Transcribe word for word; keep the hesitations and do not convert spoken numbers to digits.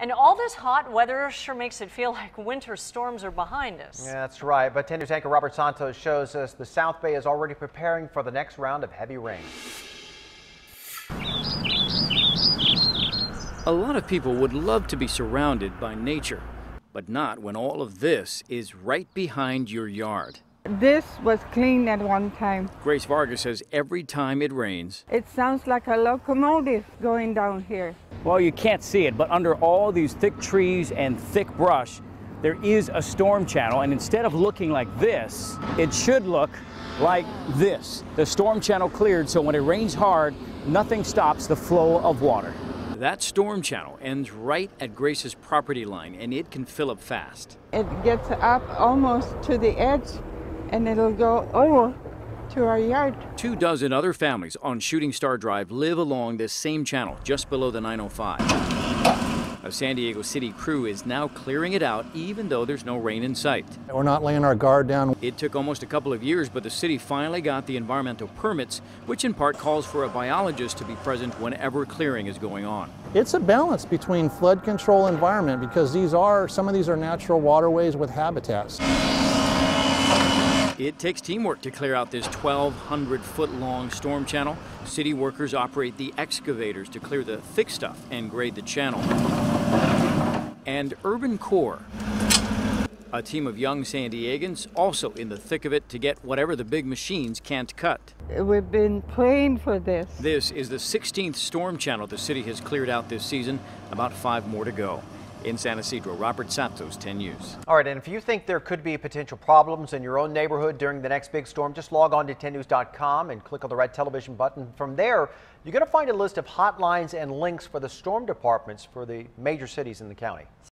And all this hot weather sure makes it feel like winter storms are behind us. Yeah, that's right. But ten news anchor Robert Santos shows us the South Bay is already preparing for the next round of heavy rain. A lot of people would love to be surrounded by nature, but not when all of this is right behind your yard. This was clean at one time. Grace Vargas says every time it rains, it sounds like a locomotive going down here. Well, you can't see it, but under all these thick trees and thick brush, there is a storm channel, and instead of looking like this, it should look like this. The storm channel cleared, so when it rains hard, nothing stops the flow of water. That storm channel ends right at Grace's property line, and it can fill up fast. It gets up almost to the edge, and it'll go over to our yard. Two dozen other families on Shooting Star Drive live along this same channel, just below the nine oh five. A San Diego City crew is now clearing it out, even though there's no rain in sight. We're not laying our guard down. It took almost a couple of years, but the city finally got the environmental permits, which in part calls for a biologist to be present whenever clearing is going on. It's a balance between flood control and environment, because these are, some of these are natural waterways with habitats. It takes teamwork to clear out this twelve hundred foot long storm channel. City workers operate the excavators to clear the thick stuff and grade the channel. And Urban Core, a team of young San Diegans, also in the thick of it to get whatever the big machines can't cut. We've been praying for this. This is the sixteenth storm channel the city has cleared out this season, about five more to go. In San Ysidro, Robert Santos, ten news. All right, and if you think there could be potential problems in your own neighborhood during the next big storm, just log on to ten news dot com and click on the red television button. From there, you're going to find a list of hotlines and links for the storm departments for the major cities in the county.